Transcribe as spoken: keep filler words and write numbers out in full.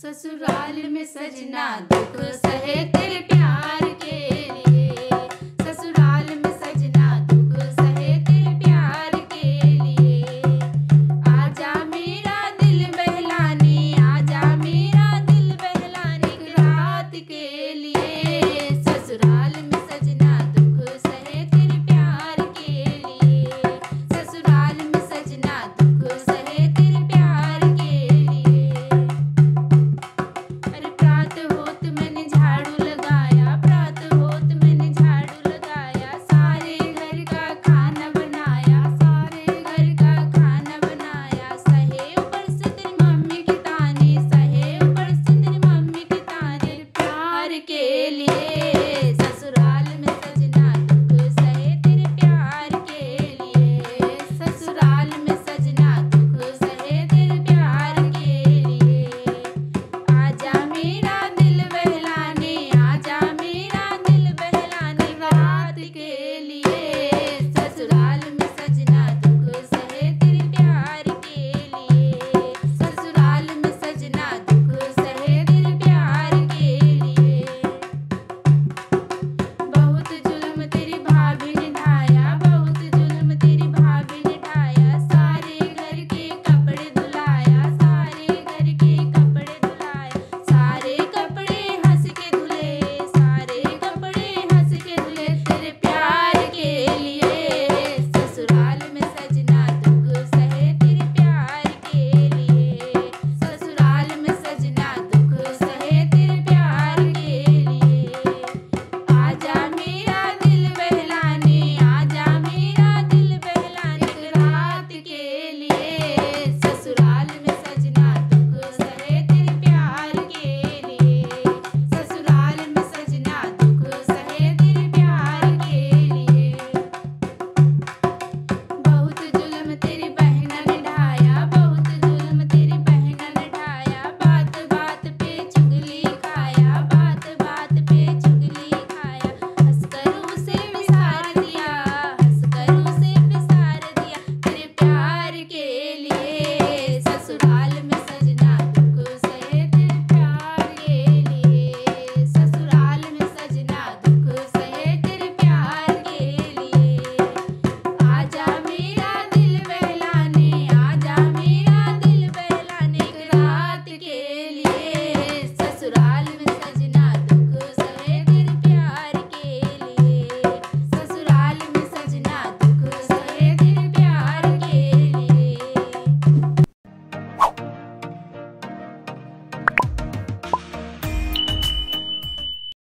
ससुराल में सजना दुख सहे तेरे।